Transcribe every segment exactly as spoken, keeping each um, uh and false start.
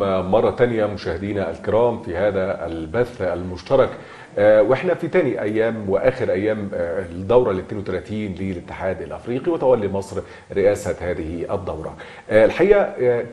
مرة تانية مشاهدينا الكرام في هذا البث المشترك، واحنا في تاني ايام واخر ايام الدورة ال اثنين وثلاثين للاتحاد الافريقي وتولي مصر رئاسة هذه الدورة. الحقيقة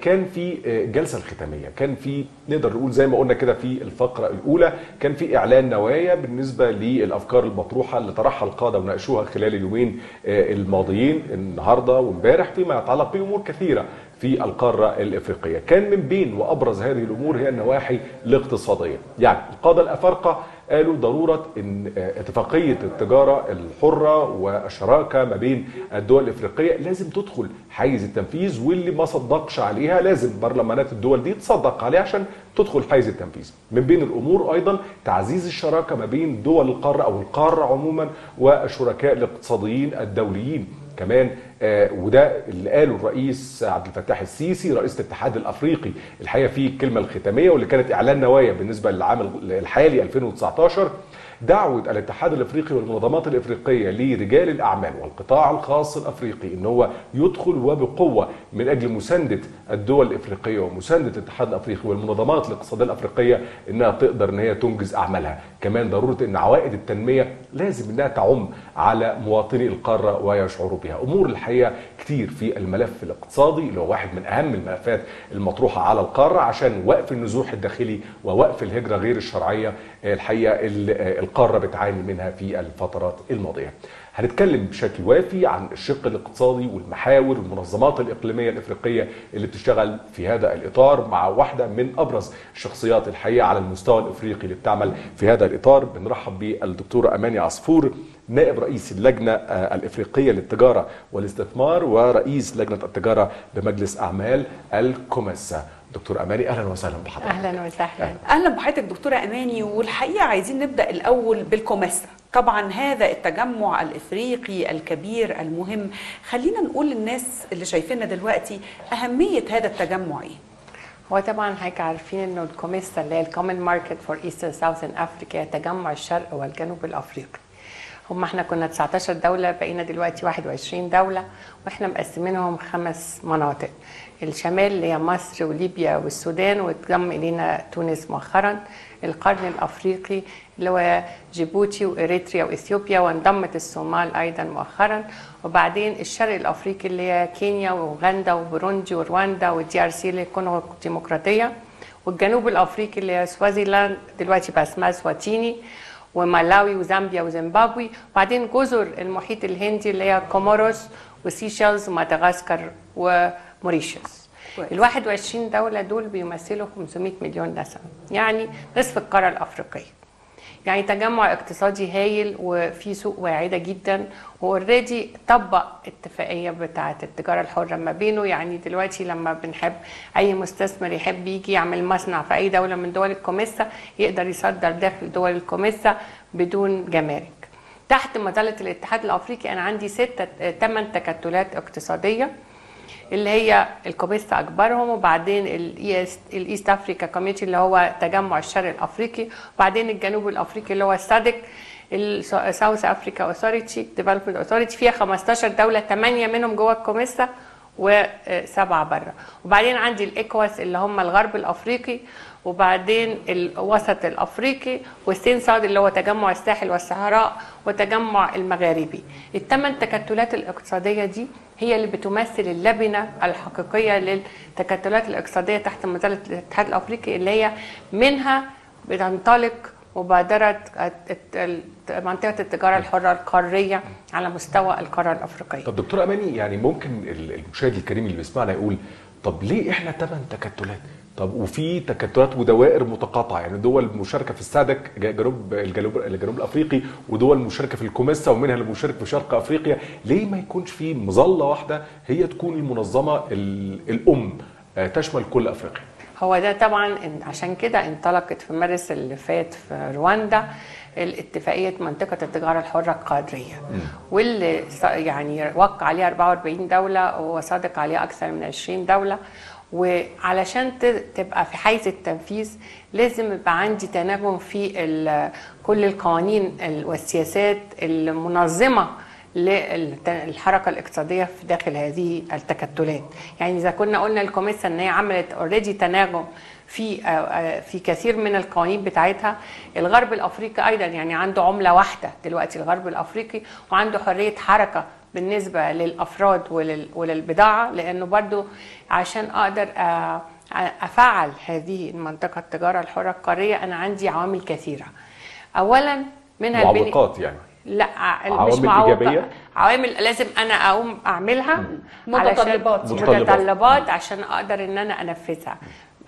كان في جلسة الختامية، كان في نقدر نقول زي ما قلنا كده في الفقرة الاولى كان في اعلان نوايا بالنسبة للافكار المطروحة اللي طرحها القادة وناقشوها خلال اليومين الماضيين النهاردة وامبارح فيما يتعلق بامور كثيرة في القارة الإفريقية. كان من بين وأبرز هذه الأمور هي النواحي الاقتصادية. يعني القادة الأفارقة قالوا ضرورة إن اتفاقية التجارة الحرة والشراكة ما بين الدول الإفريقية لازم تدخل حيز التنفيذ، واللي ما صدقش عليها لازم برلمانات الدول دي تصدق عليها عشان تدخل حيز التنفيذ. من بين الأمور أيضا تعزيز الشراكة ما بين دول القارة أو القارة عموما والشركاء الاقتصاديين الدوليين كمان، آه وده اللي قاله الرئيس عبد الفتاح السيسي رئيس الاتحاد الافريقي الحقيقه في الكلمه الختاميه، واللي كانت اعلان نوايا بالنسبه للعام الحالي ألفين وتسعطاشر. دعوه الاتحاد الافريقي والمنظمات الافريقيه لرجال الاعمال والقطاع الخاص الافريقي ان هو يدخل وبقوه من اجل مسانده الدول الافريقيه ومسانده الاتحاد الافريقي والمنظمات الاقتصاديه الافريقيه انها تقدر ان هي تنجز اعمالها. كمان ضروره ان عوائد التنميه لازم انها تعم على مواطني القاره ويشعروا بها. امور الحقيقه كتير في الملف الاقتصادي اللي هو واحد من اهم الملفات المطروحه على القاره عشان وقف النزوح الداخلي ووقف الهجره غير الشرعيه الحقيقه القاره بتعاني منها في الفترات الماضيه. هنتكلم بشكل وافي عن الشق الاقتصادي والمحاور والمنظمات الاقليميه الافريقيه اللي بتشتغل في هذا الاطار مع واحده من ابرز الشخصيات الحقيقه على المستوى الافريقي اللي بتعمل في هذا الاطار. بنرحب بالدكتوره اماني عصفور نائب رئيس اللجنه الافريقيه للتجاره والاستثمار ورئيس لجنه التجاره بمجلس اعمال الكوميسا. دكتور اماني اهلا وسهلا بحضرتك. اهلا وسهلا. اهلا, أهلا بحضرتك دكتوره اماني. والحقيقه عايزين نبدا الاول بالكوميسا، طبعا هذا التجمع الافريقي الكبير المهم. خلينا نقول للناس اللي شايفيننا دلوقتي اهميه هذا التجمع ايه؟ هو طبعا حضرتك عارفين انه الكوميسا اللي هي الكومن ماركت فور ايسترن ساوثن افريكا، تجمع الشرق والجنوب الافريقي. هم احنا كنا تسعطاشر دوله، بقينا دلوقتي واحد وعشرين دوله، واحنا مقسمينهم خمس مناطق. الشمال اللي هي مصر وليبيا والسودان، واتضم الينا تونس مؤخرا. القرن الافريقي اللي هو جيبوتي واريتريا واثيوبيا، وانضمت الصومال ايضا مؤخرا. وبعدين الشرق الافريقي اللي هي كينيا واوغندا وبوروندي ورواندا والدي ار سي اللي هي الكونغو الديمقراطيه. والجنوب الافريقي اللي هي سوازيلاند دلوقتي بقى اسمها سواتيني، ومالاوي وزامبيا وزيمبابوي. وبعدين جزر المحيط الهندي اللي هي كوموروس وسيشيلز ومدغشقر وموريشيوس. ال واحد وعشرين دوله دول بيمثلوا خمسمائة مليون نسمه، يعني نصف القاره الافريقيه. يعني تجمع اقتصادي هايل وفي سوق واعده جدا، واوريدي طبق اتفاقيه بتاعه التجاره الحره ما بينه. يعني دلوقتي لما بنحب اي مستثمر يحب يجي يعمل مصنع في اي دوله من دول الكوميسا، يقدر يصدر داخل دول الكوميسا بدون جمارك. تحت مظله الاتحاد الافريقي انا عندي سته ثمان تكتلات اقتصاديه اللي هي الكوميسا اكبرهم، وبعدين الايست الايست افريكا كوميتي اللي هو تجمع الشرق الافريقي، وبعدين الجنوب الافريقي اللي هو السادك، الساوث افريكا اوثوريتي ديفلوبمنت اوثوريتي فيها خمستاشر دوله، ثمانية منهم جوه الكوميسا وسبعه بره. وبعدين عندي الايكواس اللي هم الغرب الافريقي، وبعدين الوسط الافريقي، والسين صاد اللي هو تجمع الساحل والصحراء، وتجمع المغاربي. الثمان تكتلات الاقتصاديه دي هي اللي بتمثل اللبنه الحقيقيه للتكتلات الاقتصاديه تحت مظله الاتحاد الافريقي، اللي هي منها بتنطلق مبادره منطقه التجاره الحره القاريه على مستوى القاره الافريقيه. طب دكتوره اماني، يعني ممكن المشاهد الكريم اللي بيسمعنا يقول طب ليه احنا ثمان تكتلات؟ طب وفي تكتلات ودوائر متقاطعه، يعني دول مشاركه في السادك جنوب الجنوب الجنوب الافريقي، ودول مشاركه في الكوميسا، ومنها اللي مشارك في شرق افريقيا. ليه ما يكونش في مظله واحده هي تكون المنظمه الام تشمل كل افريقيا؟ هو ده طبعا عشان كده انطلقت في مارس اللي فات في رواندا الاتفاقيه منطقه التجاره الحره القاريه، واللي يعني وقع عليها أربعة وأربعين دوله وصادق عليها اكثر من عشرين دوله. وعلشان تبقى في حيز التنفيذ لازم يبقى عندي تناغم في كل القوانين والسياسات المنظمه للحركه الاقتصاديه في داخل هذه التكتلات. يعني اذا كنا قلنا الكوميسا ان هي عملت اوريدي تناغم في في كثير من القوانين بتاعتها، الغرب الافريقي ايضا يعني عنده عمله واحده دلوقتي الغرب الافريقي، وعنده حريه حركه بالنسبه للافراد وللبضاعه، لانه برضو عشان اقدر افعل هذه المنطقه التجاره الحره القاريه انا عندي عوامل كثيره. اولا منها معوقات، يعني لا مش معوقات، عوامل لازم انا اقوم اعملها، متطلبات متطلبات عشان اقدر ان انا انفذها.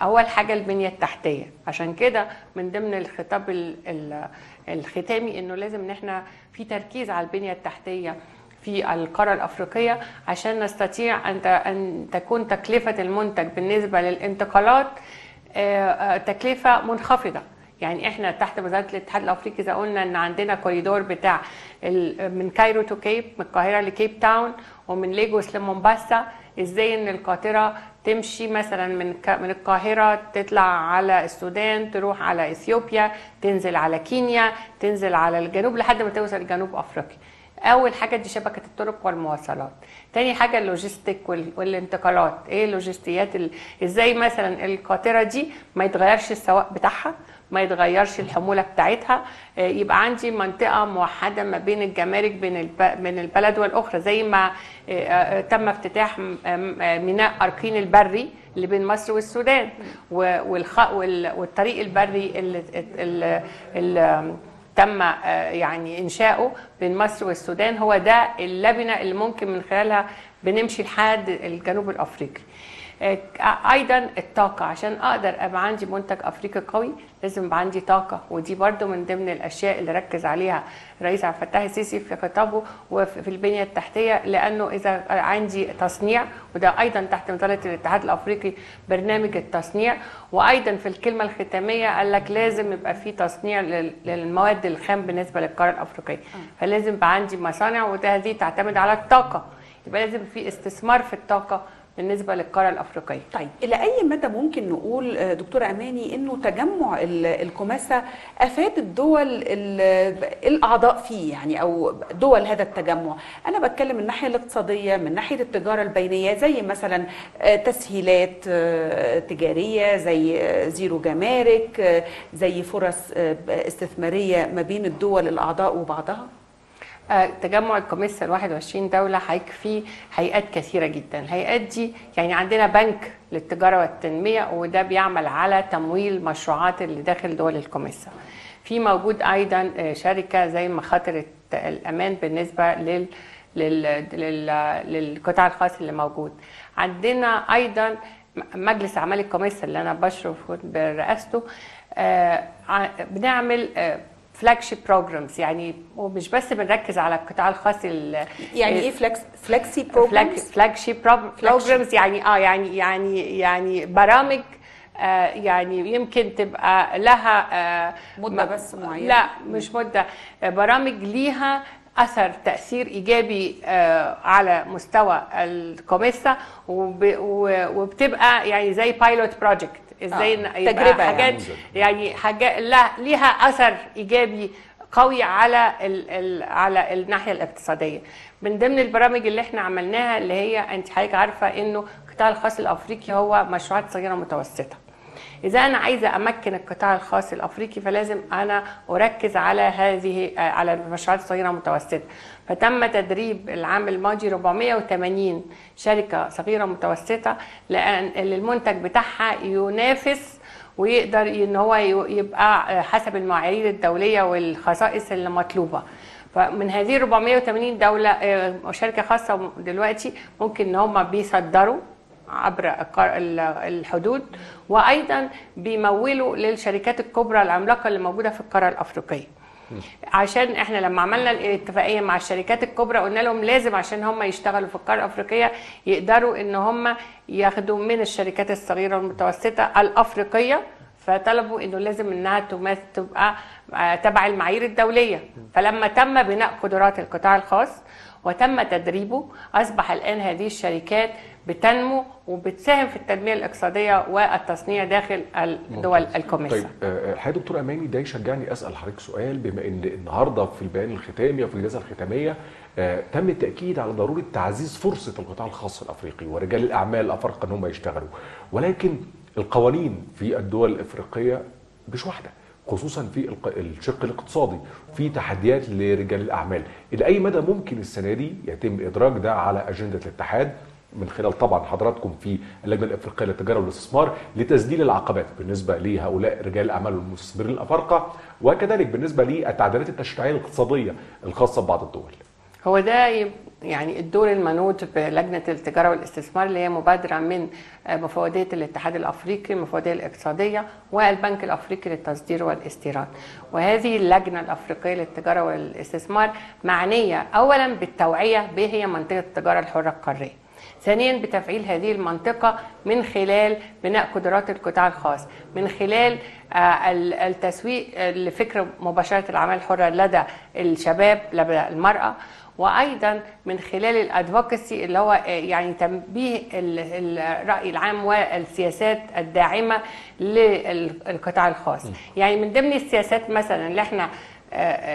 اول حاجه البنيه التحتيه، عشان كده من ضمن الخطاب الختامي انه لازم ان احنا في تركيز على البنيه التحتيه في القارة الأفريقية عشان نستطيع أن تكون تكلفة المنتج بالنسبة للانتقالات تكلفة منخفضة. يعني احنا تحت مظله الاتحاد الافريقي اذا قلنا ان عندنا كوريدور بتاع من كايرو تو كيب، من القاهره لكيب تاون، ومن ليجوس لمومباسا، ازاي ان القاطره تمشي مثلا من من القاهره تطلع على السودان، تروح على اثيوبيا، تنزل على كينيا، تنزل على الجنوب لحد ما توصل جنوب افريقيا. اول حاجه دي شبكه الطرق والمواصلات. تاني حاجه اللوجيستيك والانتقالات، ايه اللوجستيات ازاي مثلا القاطره دي ما يتغيرش السواق بتاعها، ما يتغيرش الحموله بتاعتها، يبقى عندي منطقه موحده ما بين الجمارك بين البلد والاخرى، زي ما تم افتتاح ميناء ارقين البري اللي بين مصر والسودان، والطريق البري اللي تم يعني انشاؤه بين مصر والسودان هو ده اللبنه اللي ممكن من خلالها بنمشي لحد الجنوب الافريقي. ايضا الطاقه، عشان اقدر ابقى عندي منتج افريقي قوي لازم يبقى عندي طاقه، ودي برضو من ضمن الاشياء اللي ركز عليها الرئيس عبد الفتاح السيسي في خطابه وفي البنيه التحتيه، لانه اذا عندي تصنيع، وده ايضا تحت مظله الاتحاد الافريقي برنامج التصنيع، وايضا في الكلمه الختاميه قال لك لازم يبقى في تصنيع للمواد الخام بالنسبه للقاره الافريقيه، فلازم يبقى عندي مصانع، وده هذه تعتمد على الطاقه، يبقى لازم في استثمار في الطاقه بالنسبه للقاره الافريقيه. طيب الى اي مدى ممكن نقول دكتور اماني انه تجمع الكوماسا افاد الدول الاعضاء فيه، يعني او دول هذا التجمع؟ انا بتكلم من الناحيه الاقتصاديه، من ناحيه التجاره البينيه، زي مثلا تسهيلات تجاريه، زي زيرو جمارك، زي فرص استثماريه ما بين الدول الاعضاء وبعضها. تجمع الكوميسا واحد وعشرين دولة هيكفي هيئات كثيرة جدا. الهيئات دي يعني عندنا بنك للتجارة والتنمية، وده بيعمل على تمويل مشروعات اللي داخل دول الكوميسا. في موجود أيضا شركة زي مخاطر الأمان بالنسبة لل للقطاع الخاص اللي موجود. عندنا أيضا مجلس أعمال الكوميسا اللي أنا بشرف برئاسته، بنعمل فلاجشيب بروجرامز، يعني ومش بس بنركز على القطاع الخاص. يعني ايه فلاكس فلاكسي بروجرامز؟ فلاجشيب بروجرامز يعني اه يعني يعني يعني برامج آه يعني يمكن تبقى لها آه مده بس معينه، لا مش مده، برامج ليها اثر تاثير ايجابي آه على مستوى الكوميسا، وبتبقى يعني زي بايلوت بروجكت، ازاي آه. تجربه حاجات يعني حاجات ليها اثر ايجابي قوي على ال ال على الناحيه الاقتصاديه. من ضمن البرامج اللي احنا عملناها اللي هي انت حضرتك عارفه انه القطاع الخاص الافريقي هو مشروعات صغيره ومتوسطه. اذا انا عايزه امكن القطاع الخاص الافريقي فلازم انا اركز على هذه على المشروعات الصغيره والمتوسطه، فتم تدريب العام الماضي أربعمائة وثمانين شركه صغيره ومتوسطه لان المنتج بتاعها ينافس ويقدر ان هو يبقى حسب المعايير الدوليه والخصائص اللي مطلوبه. فمن هذه أربعمائة وثمانين دوله شركه خاصه دلوقتي ممكن ان هم بيصدروا عبر الحدود، وايضا بيمولوا للشركات الكبرى العملاقه اللي موجوده في القاره الافريقيه. عشان احنا لما عملنا الاتفاقيه مع الشركات الكبرى قلنا لهم لازم عشان هم يشتغلوا في القاره الافريقيه يقدروا ان هم ياخدوا من الشركات الصغيره والمتوسطه الافريقيه، فطلبوا انه لازم انها تبقى تبع المعايير الدوليه. فلما تم بناء قدرات القطاع الخاص وتم تدريبه، اصبح الان هذه الشركات بتنمو وبتساهم في التنميه الاقتصاديه والتصنيع داخل الدول الكوميسا. طيب حضرتك دكتور اماني، ده يشجعني اسال حضرتك سؤال، بما ان النهارده في البيان الختامي وفي الجلسه الختاميه تم التاكيد على ضروره تعزيز فرصه القطاع الخاص الافريقي ورجال الاعمال الافارقه ان هم يشتغلوا، ولكن القوانين في الدول الافريقيه مش واحده، خصوصا في الشق الاقتصادي في تحديات لرجال الاعمال. الى اي مدى ممكن السنه دي يتم ادراج ده على اجنده الاتحاد من خلال طبعا حضراتكم في اللجنه الافريقيه للتجاره والاستثمار لتسديد العقبات بالنسبه لهؤلاء رجال الاعمال والمستثمرين الافارقه، وكذلك بالنسبه للتعديلات التشريعيه الاقتصاديه الخاصه ببعض الدول؟ هو ده يعني الدور المنوط بلجنه التجاره والاستثمار اللي هي مبادره من مفوضيه الاتحاد الافريقي، المفوضيه الاقتصاديه والبنك الافريقي للتصدير والاستيراد. وهذه اللجنه الافريقيه للتجاره والاستثمار معنيه اولا بالتوعيه به هي منطقه التجاره الحره القاريه. ثانيا بتفعيل هذه المنطقة من خلال بناء قدرات القطاع الخاص، من خلال التسويق لفكرة مباشرة الأعمال الحرة لدى الشباب لدى المرأة، وايضا من خلال الادفوكسي اللي هو يعني تنبيه الراي العام والسياسات الداعمه للقطاع الخاص. يعني من ضمن السياسات مثلا اللي احنا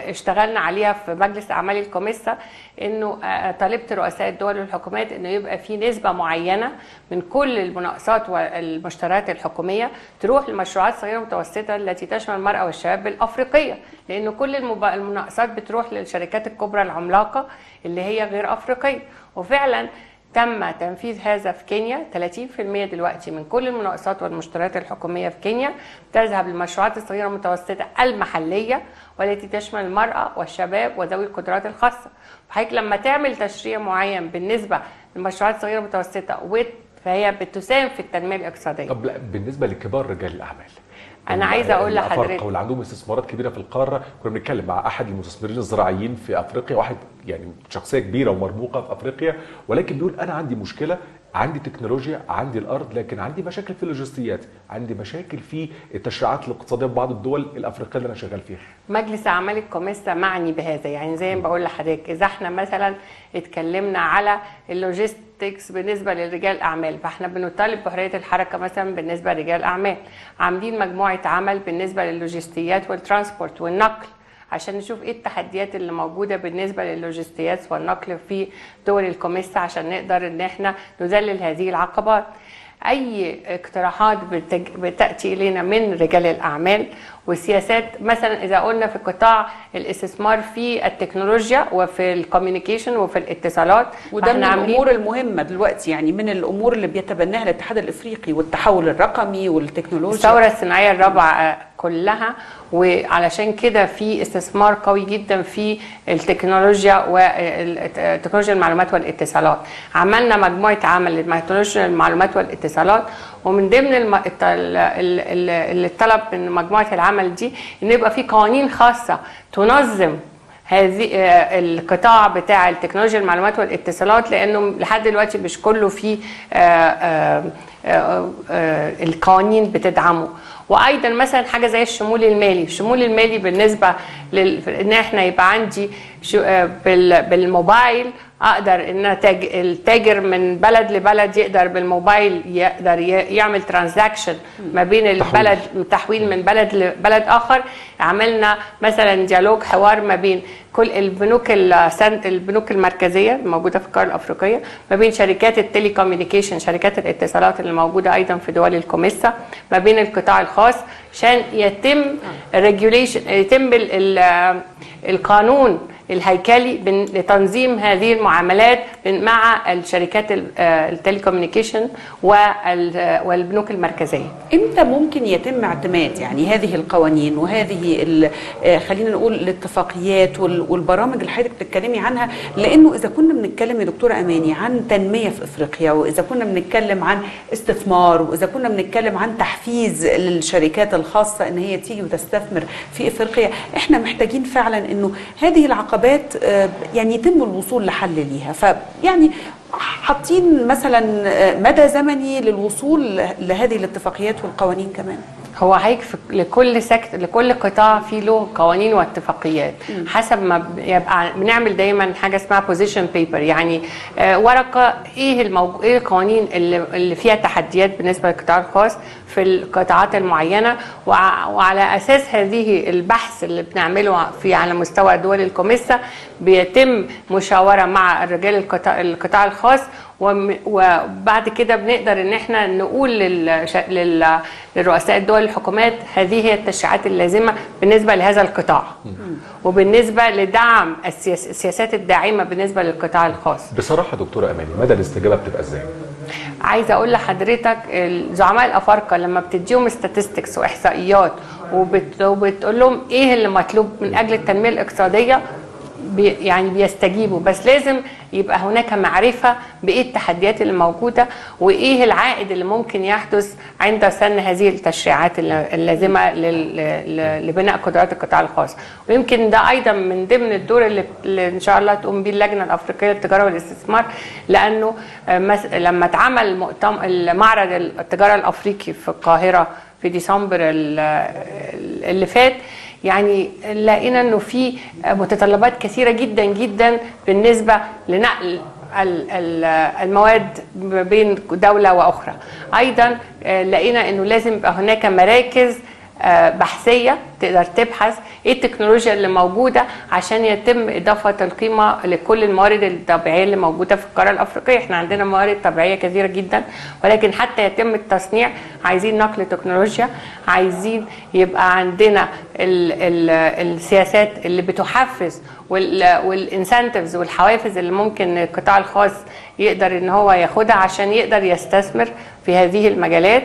اشتغلنا عليها في مجلس اعمال الكوميسا انه طالبت رؤساء الدول والحكومات انه يبقى في نسبه معينه من كل المناقصات والمشتريات الحكوميه تروح لمشروعات صغيره ومتوسطه التي تشمل المراه والشباب الافريقيه، لان كل المناقصات بتروح للشركات الكبرى العملاقه اللي هي غير افريقيه. وفعلا تم تنفيذ هذا في كينيا، ثلاثين بالمئة دلوقتي من كل المناقصات والمشتريات الحكوميه في كينيا تذهب للمشروعات الصغيره والمتوسطه المحليه والتي تشمل المراه والشباب وذوي القدرات الخاصه. فحضرتك لما تعمل تشريع معين بالنسبه للمشروعات الصغيره والمتوسطه فهي بتساهم في التنميه الاقتصاديه. طب لا بالنسبه لكبار رجال الاعمال، انا عايزه اقول لحضرتك واللي عندهم استثمارات كبيره في القاره، كنا بنتكلم مع احد المستثمرين الزراعيين في افريقيا، واحد يعني شخصيه كبيره ومرموقه في افريقيا، ولكن بيقول انا عندي مشكله، عندي تكنولوجيا، عندي الارض، لكن عندي مشاكل في اللوجستيات، عندي مشاكل في التشريعات الاقتصاديه في بعض الدول الافريقيه اللي انا شغال فيها. مجلس اعمال الكوميسا معني بهذا، يعني زي ما بقول لحضرتك اذا احنا مثلا اتكلمنا على اللوجيستكس بالنسبه لرجال الاعمال فاحنا بنطالب بحريه الحركه مثلا بالنسبه لرجال الاعمال، عاملين مجموعه عمل بالنسبه لللوجستيات والترانسبورت والنقل عشان نشوف ايه التحديات اللي موجوده بالنسبه لللوجستيات والنقل في دول الكوميسا عشان نقدر ان احنا نذلل هذه العقبات. اي اقتراحات بتج... بتاتي الينا من رجال الاعمال والسياسات، مثلا اذا قلنا في قطاع الاستثمار في التكنولوجيا وفي الكوميونيكيشن وفي الاتصالات، وده من الامور المهمه دلوقتي، يعني من الامور اللي بيتبناها الاتحاد الافريقي والتحول الرقمي والتكنولوجيا، الثوره الصناعيه الرابعه كلها. وعلشان كده في استثمار قوي جدا في التكنولوجيا وتكنولوجيا المعلومات والاتصالات. عملنا مجموعه عمل لتكنولوجيا المعلومات والاتصالات، ومن ضمن الم... الطلب من مجموعه العمل دي ان يبقى في قوانين خاصه تنظم هذه القطاع بتاع التكنولوجيا المعلومات والاتصالات، لانه لحد دلوقتي مش كله فيه القوانين بتدعمه. وايضا مثلا حاجه زي الشمول المالي، الشمول المالي بالنسبه لل... ان احنا يبقى عندي شو... بال... بالموبايل اقدر ان تاج... التاجر من بلد لبلد يقدر بالموبايل يقدر يعمل ترانزاكشن ما بين البلد، تحويل من بلد لبلد اخر. عملنا مثلا ديالوج حوار ما بين كل البنوك السن... البنوك المركزيه الموجوده في القاره الافريقيه، ما بين شركات التليكوميونيكيشن شركات الاتصالات اللي موجوده ايضا في دول الكوميسا، ما بين القطاع الخاص، عشان يتم الريجوليشن يتم القانون الهيكلي لتنظيم هذه المعاملات مع الشركات التليكوميونيكيشن والبنوك المركزيه. امتى ممكن يتم اعتماد يعني هذه القوانين وهذه خلينا نقول الاتفاقيات والبرامج اللي حضرتك بتتكلمي عنها؟ لانه اذا كنا بنتكلم يا دكتوره اماني عن تنميه في افريقيا، واذا كنا بنتكلم عن استثمار، واذا كنا بنتكلم عن تحفيز للشركات الخاصه ان هي تيجي وتستثمر في افريقيا، احنا محتاجين فعلا انه هذه العقبات يعني يتم الوصول لحل ليها. فيعني حاطين مثلا مدى زمني للوصول لهذه الاتفاقيات والقوانين كمان؟ هو هيك لكل سكت لكل قطاع فيه له قوانين واتفاقيات م. حسب ما يبقى بنعمل دايما حاجه اسمها بوزيشن بيبر، يعني آه ورقه ايه الموج... ايه القوانين اللي, اللي فيها تحديات بالنسبه للقطاع الخاص في القطاعات المعينه، وع... وعلى اساس هذه البحث اللي بنعمله في على مستوى دول الكوميسا بيتم مشاوره مع الرجال القطاع, القطاع الخاص، وبعد كده بنقدر ان احنا نقول للرؤساء الدول الحكومات هذه هي التشريعات اللازمه بالنسبه لهذا القطاع وبالنسبه لدعم السياسات الداعمه بالنسبه للقطاع الخاص. بصراحه دكتوره اماني، مدى الاستجابه بتبقى ازاي؟ عايزه اقول لحضرتك الزعماء الافارقه لما بتديهم statistics واحصائيات وبتقول لهم ايه اللي مطلوب من اجل التنميه الاقتصاديه بي يعني بيستجيبوا، بس لازم يبقى هناك معرفة بإيه التحديات اللي موجودة وإيه العائد اللي ممكن يحدث عند سن هذه التشريعات اللازمة لبناء قدرات القطاع الخاص. ويمكن ده أيضا من ضمن الدور اللي إن شاء الله تقوم به اللجنة الأفريقية للتجارة والاستثمار، لأنه لما اتعمل معرض التجارة الأفريقي في القاهرة في ديسمبر اللي فات يعني لقينا انه في متطلبات كثيره جدا جدا بالنسبه لنقل المواد بين دوله واخرى. ايضا لقينا انه لازم يبقى هناك مراكز بحثيه تقدر تبحث ايه التكنولوجيا اللي موجوده عشان يتم اضافه القيمه لكل الموارد الطبيعيه اللي موجوده في القاره الافريقيه. احنا عندنا موارد طبيعيه كثيره جدا ولكن حتى يتم التصنيع عايزين نقل تكنولوجيا، عايزين يبقى عندنا ال ال السياسات اللي بتحفز والانسنتفز والحوافز اللي ممكن القطاع الخاص يقدر ان هو ياخدها عشان يقدر يستثمر في هذه المجالات.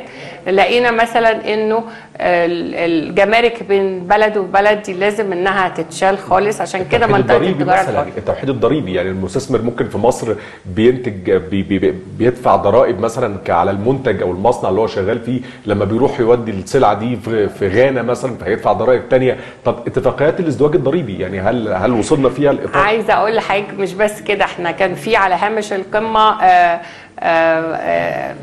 لقينا مثلا انه الجمارك بين بلد وبلد دي لازم انها تتشال خالص، عشان كده منطقه التجاره مثلا التوحيد الضريبي، يعني المستثمر ممكن في مصر بينتج بي بي بيدفع ضرائب مثلا على المنتج او المصنع اللي هو شغال فيه، لما بيروح يودي السلعه دي في غانا مثلا فهيدفع ضرائب ثانيه. طب اتفاقيات الازدواج الضريبي يعني هل هل وصلنا فيها الاطار؟ عايزه اقول لحضرتك مش بس كده، احنا كان في على هامش القمه آآ آآ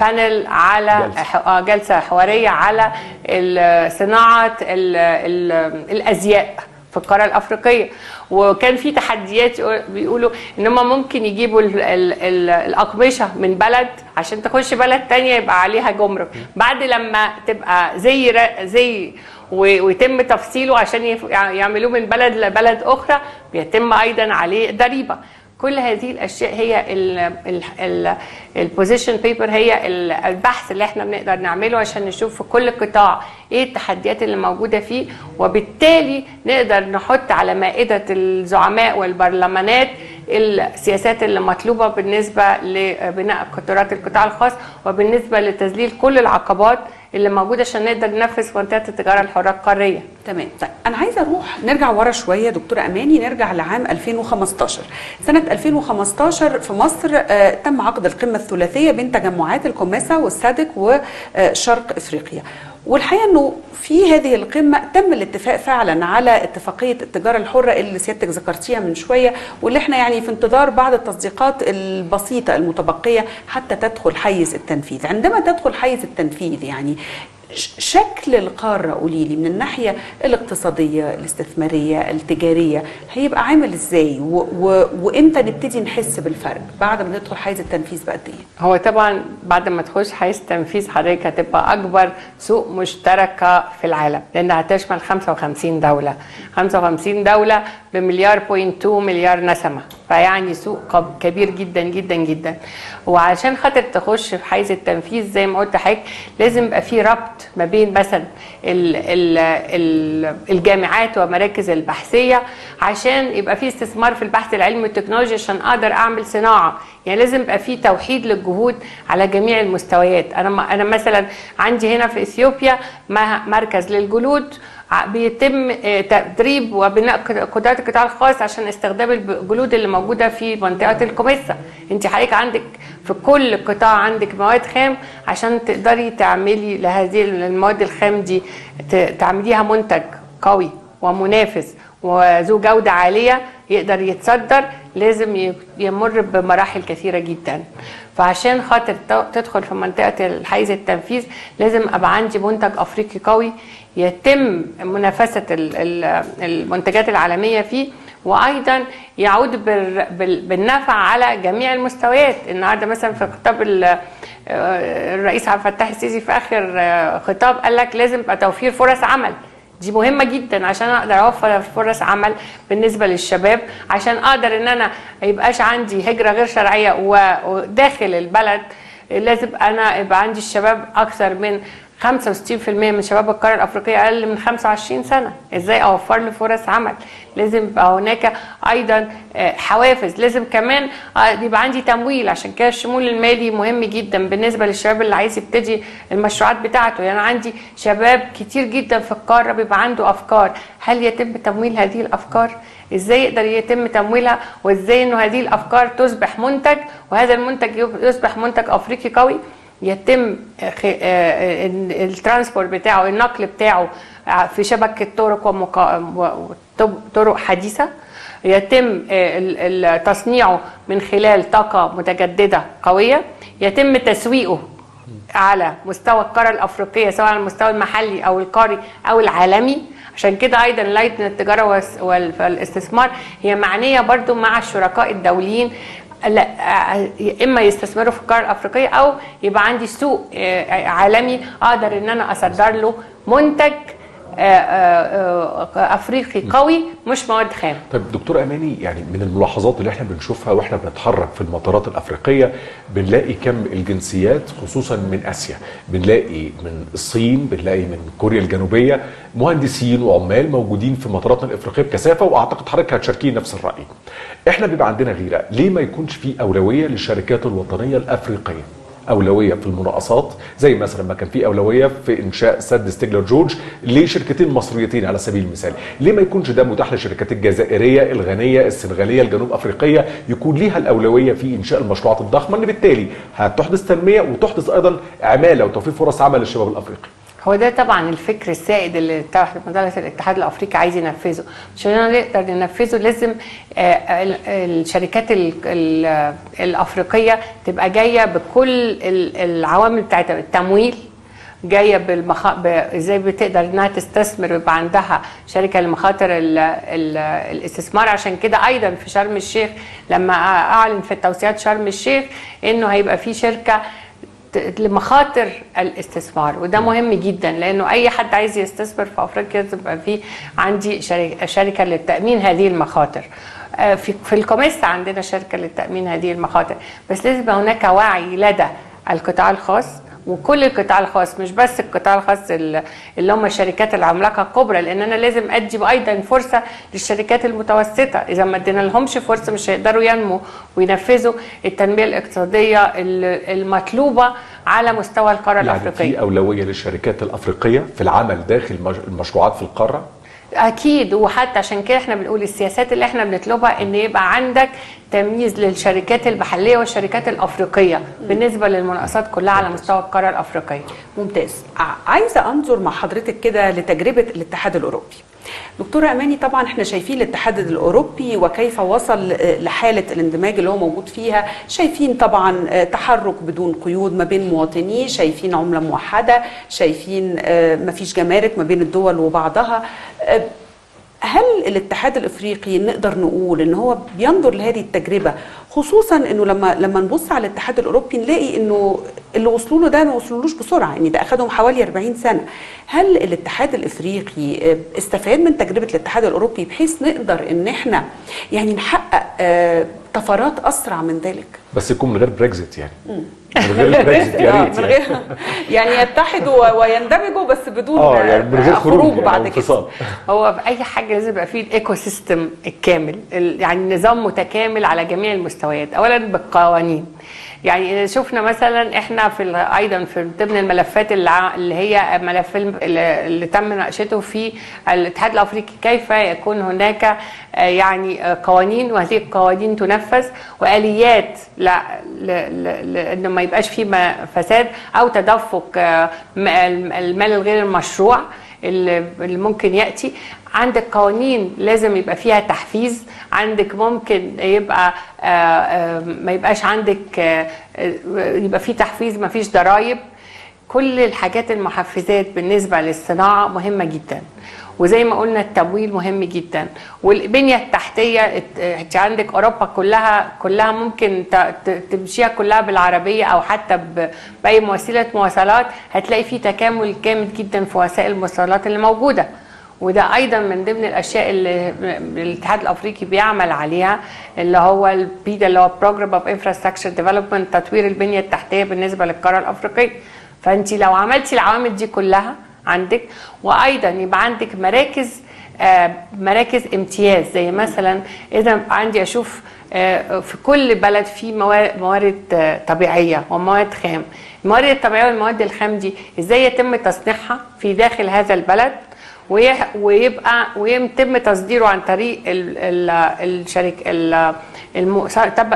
بانل على جلسة. جلسه حواريه على صناعه الازياء في القاره الافريقيه، وكان في تحديات بيقولوا ان هم ممكن يجيبوا ال ال ال الاقمشه من بلد عشان تخش بلد ثانيه يبقى عليها جمرك، بعد لما تبقى زي زي ويتم تفصيله عشان يعملوه من بلد لبلد اخرى بيتم ايضا عليه ضريبه. كل هذه الاشياء هي البوزيشن بيبر، هي البحث اللي احنا بنقدر نعمله عشان نشوف في كل قطاع ايه التحديات اللي موجوده فيه، وبالتالي نقدر نحط على مائده الزعماء والبرلمانات السياسات اللي مطلوبه بالنسبه لبناء قدرات القطاع الخاص وبالنسبه لتذليل كل العقبات اللي موجوده عشان نقدر ننفذ منطقه التجاره الحره القاريه. تمام. طيب انا عايزه اروح نرجع ورا شويه دكتوره اماني، نرجع لعام ألفين وخمستاشر. سنه ألفين وخمستاشر في مصر آه تم عقد القمه الثلاثيه بين تجمعات الكوميسا والسادك وشرق افريقيا، والحقيقه انه في هذه القمه تم الاتفاق فعلا على اتفاقيه التجاره الحره اللي سيادتك ذكرتيها من شويه، واللي احنا يعني في انتظار بعض التصديقات البسيطه المتبقيه حتى تدخل حيز التنفيذ. عندما تدخل حيز التنفيذ يعني شكل القاره قولي لي من الناحيه الاقتصاديه الاستثماريه التجاريه هيبقى عامل ازاي، وامتى نبتدي نحس بالفرق بعد ما ندخل حيز التنفيذ بقد ايه؟ هو طبعا بعد ما تخش حيز التنفيذ حضرتك هتبقى اكبر سوق مشتركه في العالم، لانها هتشمل خمسة وخمسين دوله، خمسة وخمسين دوله بمليار بوينت اتنين مليار نسمه، فيعني سوق كبير جدا جدا جدا. وعشان خاطر تخش في حيز التنفيذ زي ما قلت حضرتك لازم يبقى في ربط ما بين مثلا الجامعات ومراكز البحثيه عشان يبقى في استثمار في البحث العلمي والتكنولوجيا عشان اقدر اعمل صناعه، يعني لازم يبقى في توحيد للجهود على جميع المستويات. انا انا مثلا عندي هنا في اثيوبيا مركز للجلود بيتم تدريب وبناء قدرات القطاع الخاص عشان استخدام الجلود اللي موجوده في منطقه الكوميسا. انت حضرتك عندك في كل قطاع عندك مواد خام عشان تقدري تعملي لهذه المواد الخام دي تعمليها منتج قوي ومنافس وذو جوده عاليه يقدر يتصدر لازم يمر بمراحل كثيرة جدا. فعشان خاطر تدخل في منطقة الحيز التنفيذ لازم أبقى عندي منتج أفريقي قوي يتم منافسة المنتجات العالمية فيه، وايضا يعود بالنفع على جميع المستويات. النهارده مثلا في خطاب الرئيس عبد الفتاح السيسي في اخر خطاب قال لك لازم يبقى توفير فرص عمل، دي مهمه جدا عشان اقدر اوفر فرص عمل بالنسبه للشباب، عشان اقدر ان انا ما يبقاش عندي هجره غير شرعيه وداخل البلد. لازم انا يبقى عندي الشباب اكثر من خمسة وستين بالمية من شباب القاره الافريقيه اقل من خمسة وعشرين سنه، ازاي اوفر له فرص عمل؟ لازم يبقى هناك ايضا حوافز، لازم كمان يبقى عندي تمويل. عشان كده الشمول المالي مهم جدا بالنسبه للشباب اللي عايز يبتدي المشروعات بتاعته. يعني عندي شباب كتير جدا في القاره بيبقى عنده افكار، هل يتم تمويل هذه الافكار؟ ازاي يقدر يتم تمويلها؟ وازاي انه هذه الافكار تصبح منتج، وهذا المنتج يصبح منتج افريقي قوي يتم الترانسبورت بتاعه، النقل بتاعه في شبكه طرق وطرق حديثه، يتم تصنيعه من خلال طاقه متجدده قويه، يتم تسويقه على مستوى القاره الافريقيه سواء على المستوى المحلي او القاري او العالمي. عشان كده ايضا لجنه التجاره والاستثمار هي معنيه برضو مع الشركاء الدوليين، لا اما يستثمروا في القاره الافريقيه او يبقى عندي سوق عالمي اقدر ان انا اصدر له منتج افريقي قوي مش مواد خام. طيب دكتور اماني، يعني من الملاحظات اللي احنا بنشوفها واحنا بنتحرك في المطارات الافريقيه بنلاقي كم الجنسيات خصوصا من اسيا، بنلاقي من الصين، بنلاقي من كوريا الجنوبيه، مهندسين وعمال موجودين في مطاراتنا الافريقيه بكثافه، واعتقد حضرتك هتشاركيه نفس الراي. احنا بيبقى عندنا غيره، ليه ما يكونش في اولويه للشركات الوطنيه الافريقيه؟ أولوية في المناقصات زي مثلا ما كان في أولوية في إنشاء سد ستيجلر جورج لشركتين مصريتين على سبيل المثال، ليه ما يكونش ده متاح للشركات الجزائرية، الغنية، السنغالية، الجنوب أفريقية، يكون ليها الأولوية في إنشاء المشروعات الضخمة اللي بالتالي هتحدث تنمية وتحدث أيضا عمالة وتوفير فرص عمل للشباب الأفريقي؟ هو ده طبعا الفكر السائد اللي مجلس الاتحاد الافريقي عايز ينفذه، عشان نقدر ننفذه لازم الشركات الافريقيه تبقى جايه بكل العوامل بتاعتها، التمويل جايه بالمخ... ازاي بتقدر انها تستثمر ويبقى عندها شركه لمخاطر ال... ال... الاستثمار. عشان كده ايضا في شرم الشيخ لما اعلن في توسيعات شرم الشيخ انه هيبقى في شركه لمخاطر الاستثمار، وده مهم جدا لانه اي حد عايز يستثمر في افريقيا تبقى فيه عندي شركه للتامين هذه المخاطر. في في الكوميسا عندنا شركه للتامين هذه المخاطر، بس لازم هناك وعي لدى القطاع الخاص وكل القطاع الخاص، مش بس القطاع الخاص اللي هم الشركات العملاقه الكبرى، لان انا لازم ادي ايضا فرصه للشركات المتوسطه. اذا ما ادينا لهمش فرصه مش هيقدروا ينموا وينفذوا التنميه الاقتصاديه المطلوبه على مستوى القاره يعني الافريقيه. في اولويه للشركات الافريقيه في العمل داخل المشروعات في القاره اكيد، وحتى عشان كده احنا بنقول السياسات اللي احنا بنطلبها ان يبقى عندك تمييز للشركات المحليه والشركات الافريقيه بالنسبه للمناقصات كلها على مستوى القاره الافريقيه. ممتاز. عايزه انظر مع حضرتك كده لتجربه الاتحاد الاوروبي. دكتوره اماني، طبعا احنا شايفين الاتحاد الاوروبي وكيف وصل لحاله الاندماج اللي هو موجود فيها، شايفين طبعا تحرك بدون قيود ما بين مواطنيه، شايفين عمله موحده، شايفين مفيش جمارك ما بين الدول وبعضها. هل الاتحاد الافريقي نقدر نقول ان هو بينظر لهذه التجربه، خصوصا انه لما لما نبص على الاتحاد الاوروبي نلاقي انه اللي وصلوا له ده ما وصلولوش بسرعه، يعني ده اخذهم حوالي أربعين سنه. هل الاتحاد الافريقي استفاد من تجربه الاتحاد الاوروبي بحيث نقدر ان احنا يعني نحقق طفرات اسرع من ذلك؟ بس يكون من غير بريكزيت يعني. مم. من غير البريكزيت يا ريت يعني. يعني يتحدوا ويندمجوا بس بدون اه يعني من غير خروج, خروج يعني بعد كده. هو في اي حاجه لازم يبقى فيه الايكو سيستم الكامل، يعني نظام متكامل على جميع المستويات، اولا بالقوانين. يعني شفنا مثلا احنا في ايضا في ضمن الملفات اللي هي ملف اللي تم مناقشته في الاتحاد الافريقي كيف يكون هناك يعني قوانين وهذه القوانين تنفذ واليات لانه ما يبقاش فيه فساد او تدفق المال الغير المشروع اللي ممكن ياتي. عندك قوانين لازم يبقى فيها تحفيز، عندك ممكن يبقى ما يبقاش عندك، يبقى في تحفيز ما فيش ضرائب. كل الحاجات المحفزات بالنسبه للصناعه مهمه جدا، وزي ما قلنا التمويل مهم جدا، والبنيه التحتيه انت عندك اوروبا كلها كلها ممكن تمشيها كلها بالعربيه او حتى باي وسيله مواصلات، هتلاقي في تكامل جامد جدا في وسائل المواصلات اللي موجوده. وده ايضا من ضمن الاشياء اللي الاتحاد الافريقي بيعمل عليها، اللي هو البيدا اللي هو بروجرام اوف انفراستراكشر ديفلوبمنت، تطوير البنيه التحتيه بالنسبه للقاره الافريقيه. فانت لو عملتي العوامل دي كلها عندك، وايضا يبقى عندك مراكز آه مراكز امتياز، زي مثلا اذا عندي اشوف آه في كل بلد في موارد آه طبيعيه ومواد خام. الموارد الطبيعيه والمواد الخام دي ازاي يتم تصنيعها في داخل هذا البلد، ويبقى ويتم تصديره عن طريق الشركه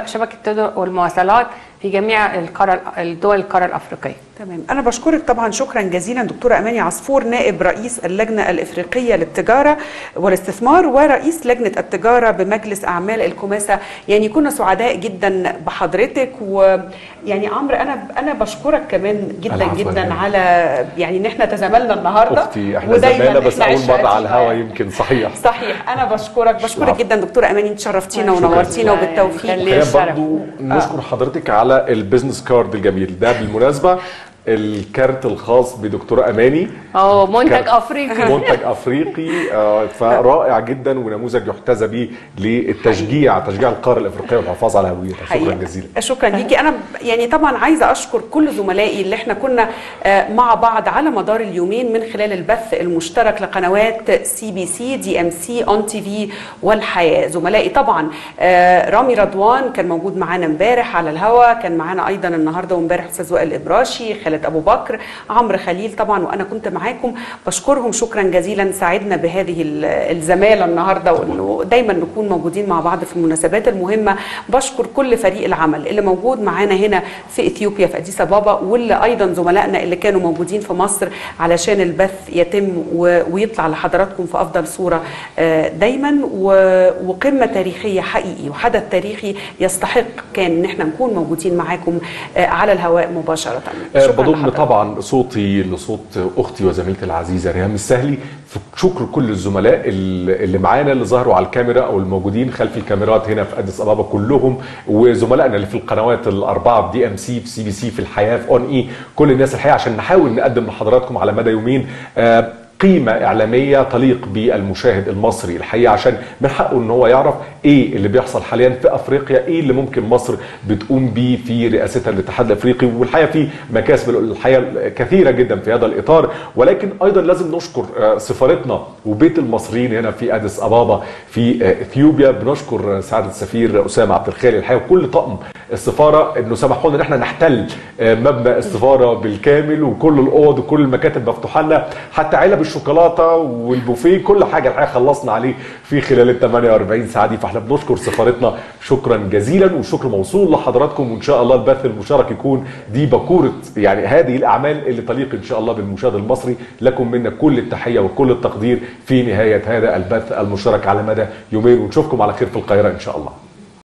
شبكه الطرق والمواصلات في جميع القارة الدول القارة الأفريقية. تمام، أنا بشكرك طبعا، شكرا جزيلا دكتورة أماني عصفور، نائب رئيس اللجنة الإفريقية للتجارة والاستثمار ورئيس لجنة التجارة بمجلس أعمال الكوماسة. يعني كنا سعداء جدا بحضرتك، ويعني عمرو أنا أنا بشكرك كمان جدا جدا على يعني إن إحنا تزاملنا النهارده. أختي إحنا زمالة بس أول مرة على الهوا يمكن. صحيح صحيح، أنا بشكرك بشكرك جدا دكتورة أماني، أنت شرفتينا ونورتينا وبالتوفيق. خلينا برضه نشكر حضرتك على البيزنس كارد الجميل ده، بالمناسبه الكارت الخاص بدكتوره اماني، اه منتج افريقي منتج افريقي فرائع جدا ونموذج يحتذى به للتشجيع، تشجيع القاره الافريقيه والحفاظ على هويتها. شكرا جزيلا. شكرا ليكي. انا يعني طبعا عايزه اشكر كل زملائي اللي احنا كنا مع بعض على مدار اليومين من خلال البث المشترك لقنوات سي بي سي، دي ام سي، اون تي في، والحياه. زملائي طبعا رامي رضوان كان موجود معانا امبارح على الهوا، كان معانا ايضا النهارده وامبارح استاذ وائل الابراشي، ابو بكر، عمرو خليل طبعا، وانا كنت معاكم. بشكرهم شكرا جزيلا، سعدنا بهذه الزماله النهارده، وانه دايما نكون موجودين مع بعض في المناسبات المهمه. بشكر كل فريق العمل اللي موجود معانا هنا في اثيوبيا في اديس ابابا، واللي ايضا زملائنا اللي كانوا موجودين في مصر علشان البث يتم ويطلع لحضراتكم في افضل صوره دايما، وقمه تاريخيه حقيقي وحدث تاريخي يستحق كان ان احنا نكون موجودين معاكم على الهواء مباشره. بضم طبعا صوتي لصوت اختي وزميلتي العزيزه ريهام السهلي في شكر كل الزملاء اللي معانا اللي ظهروا على الكاميرا او الموجودين خلف الكاميرات هنا في اديس ابابا كلهم، وزملائنا اللي في القنوات الاربعه في دي ام سي، في سي بي سي، في الحياه، في اون اي، كل الناس الحقيقه عشان نحاول نقدم لحضراتكم على مدى يومين آه قيمة إعلامية تليق بالمشاهد المصري الحقيقة، عشان من حقه إن هو يعرف إيه اللي بيحصل حاليا في أفريقيا، إيه اللي ممكن مصر بتقوم بيه في رئاستها للاتحاد الأفريقي. والحقيقة في مكاسب الحقيقة كثيرة جدا في هذا الإطار، ولكن أيضا لازم نشكر سفارتنا وبيت المصريين هنا في أديس أبابا في إثيوبيا. بنشكر سعادة السفير أسامة عبد الخالي الحقيقة وكل طقم السفارة إنه سمحوا لنا إن إحنا نحتل مبنى السفارة بالكامل، وكل الأوض وكل المكاتب مفتوحة لنا، حتى علب الشوكولاته والبوفيه، كل حاجه الحقيقه خلصنا عليه في خلال ال ثمانية وأربعين ساعه دي. فاحنا بنشكر سفارتنا شكرا جزيلا، وشكر موصول لحضراتكم، وان شاء الله البث المشترك يكون دي باكوره يعني هذه الاعمال اللي تليق ان شاء الله بالمشاهد المصري. لكم منا كل التحيه وكل التقدير في نهايه هذا البث المشترك على مدى يومين، ونشوفكم على خير في القاهره ان شاء الله.